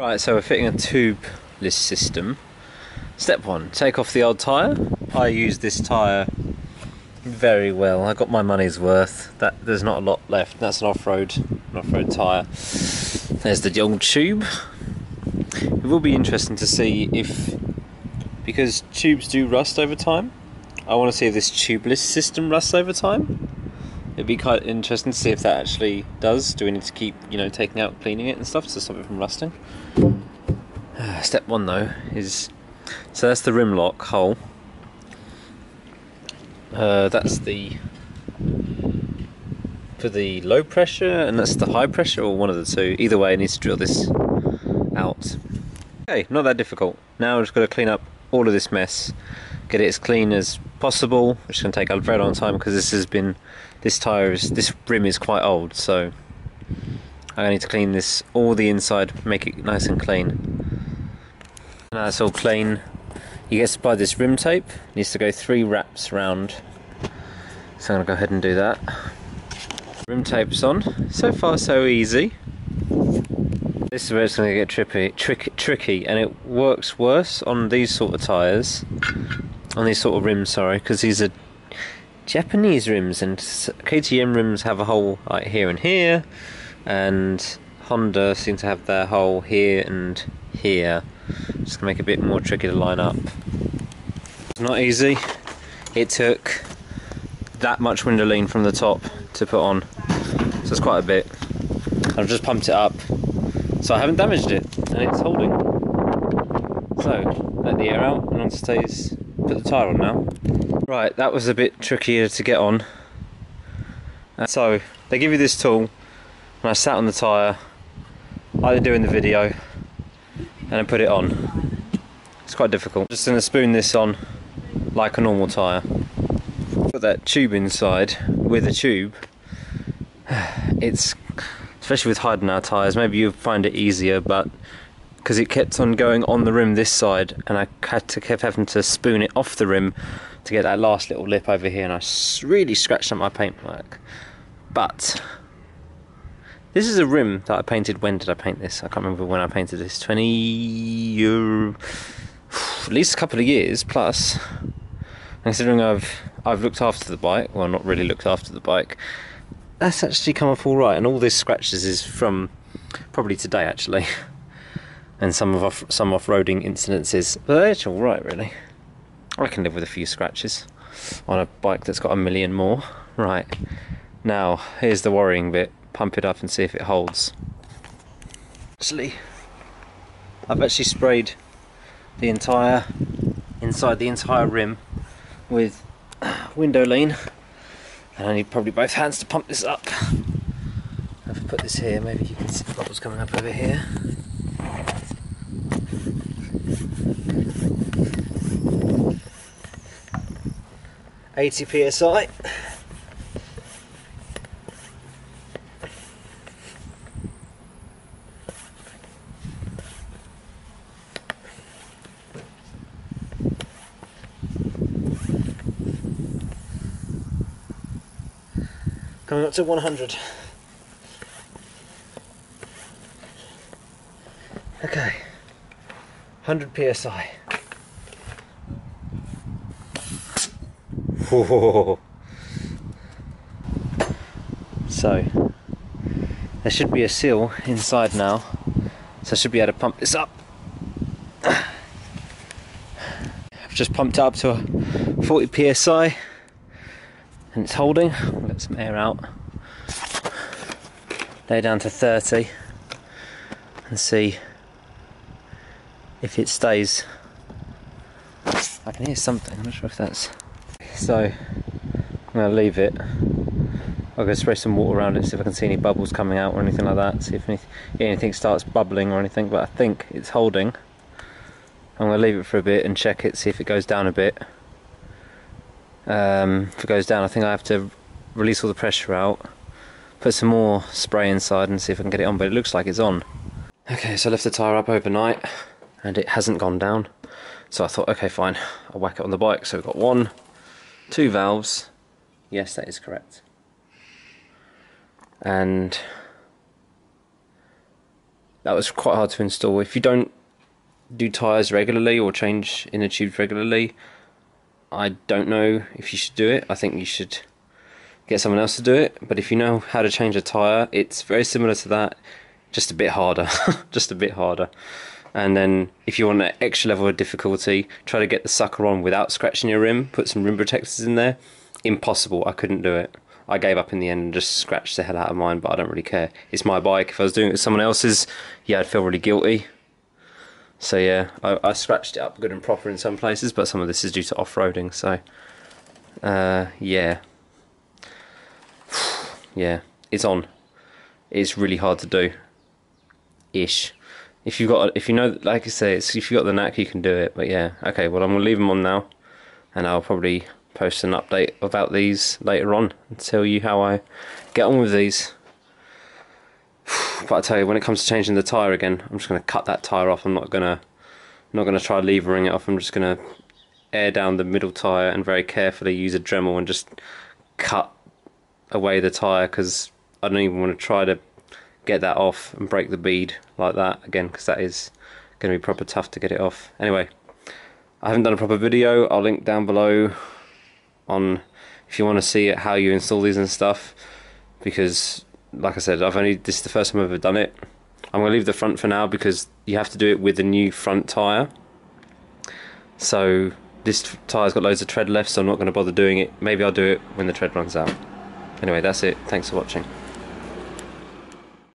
Right, so we're fitting a tubeless system. Step one, take off the old tyre. I used this tyre very well. I got my money's worth. There's not a lot left. That's an off-road tyre. There's the old tube. It will be interesting to see if, because tubes do rust over time, I want to see if this tubeless system rusts over time. It'd be quite interesting to see if that actually does. Do we need to keep, you know, taking out, cleaning it and stuff to stop it from rusting? Step one though is, so that's the rim lock hole. That's for the low pressure, and that's the high pressure, or one of the two. Either way, I need to drill this out. Okay, not that difficult. Now I've just got to clean up all of this mess, get it as clean as possible, which is going to take a very long time because this rim is quite old, so I need to clean this, all the inside, make it nice and clean. Now it's all clean. You get supplied this rim tape. It needs to go 3 wraps round, so I'm going to go ahead and do that. Rim tape's on. So far so easy. This is where it's going to get tricky, and it works worse on these sort of tyres, on these sort of rims, sorry, because these are Japanese rims, and KTM rims have a hole like here and here, and Honda seem to have their hole here and here. Just gonna make it a bit more tricky to line up. It's not easy. It took that much window lean from the top to put on, so it's quite a bit. I've just pumped it up, so I haven't damaged it, and it's holding. So let the air out, and on stays. Put the tyre on now. Right, that was a bit trickier to get on. So they give you this tool, and I sat on the tyre like they do in the video, and I put it on. It's quite difficult. Just going to spoon this on like a normal tyre. Put that tube inside with a tube. It's, especially with Heidenau tyres, maybe you'll find it easier, but because it kept on going on the rim this side, and I kept having to spoon it off the rim to get that last little lip over here, and I really scratched up my paintwork. But this is a rim that I painted. When did I paint this? I can't remember when I painted this. 20 years, at least a couple of years plus. Considering I've looked after the bike, well, not really looked after the bike, that's actually come off all right. And all this scratches is from probably today actually, and some off-roading incidences. But it's all right really. I can live with a few scratches on a bike that's got a million more. Right, now here's the worrying bit. Pump it up and see if it holds. Actually, I've actually sprayed the entire inside, the entire rim with window lean, and I need probably both hands to pump this up. If I put this here, maybe you can see the bubbles coming up over here. £80 psi. Coming up to 100. Okay, 100 psi. Whoa. So there should be a seal inside now, so I should be able to pump this up. I've just pumped it up to 40 psi, and it's holding. I'll let some air out. Lay down to 30 and see if it stays. I can hear something. I'm not sure if that's. So I'm going to leave it. I'll go spray some water around it, see if I can see any bubbles coming out or anything like that. See if anything starts bubbling or anything. But I think it's holding. I'm going to leave it for a bit and check it, see if it goes down a bit. If it goes down, I think I have to release all the pressure out, put some more spray inside and see if I can get it on, but it looks like it's on. Okay, so I left the tyre up overnight and it hasn't gone down, so I thought, okay fine, I'll whack it on the bike. So we've got 1, 2 valves, yes that is correct, and that was quite hard to install. If you don't do tyres regularly or change inner tubes regularly, I don't know if you should do it. I think you should get someone else to do it. But if you know how to change a tyre, it's very similar to that, just a bit harder. Just a bit harder. And then if you want an extra level of difficulty, try to get the sucker on without scratching your rim. Put some rim protectors in there. Impossible. I couldn't do it. I gave up in the end and just scratched the hell out of mine, but I don't really care. It's my bike. If I was doing it with someone else's, yeah, I'd feel really guilty. So yeah, I scratched it up good and proper in some places, but some of this is due to off-roading, so... yeah. Yeah, it's on. It's really hard to do. Ish. If you've got, if you know, like I say, it's, if you've got the knack, you can do it. But yeah, okay. Well, I'm gonna leave them on now, and I'll probably post an update about these later on and tell you how I get on with these. But I tell you, when it comes to changing the tire again, I'm just gonna cut that tire off. I'm not gonna try levering it off. I'm just gonna air down the middle tire and very carefully use a Dremel and just cut away the tire, because I don't even want to try to get that off and break the bead like that again, because that is going to be proper tough to get it off. Anyway, I haven't done a proper video. I'll link down below on if you want to see it, how you install these and stuff, because like I said, this is the first time I've ever done it. I'm going to leave the front for now because you have to do it with a new front tyre. So this tyre's got loads of tread left, so I'm not going to bother doing it. Maybe I'll do it when the tread runs out. Anyway, that's it. Thanks for watching.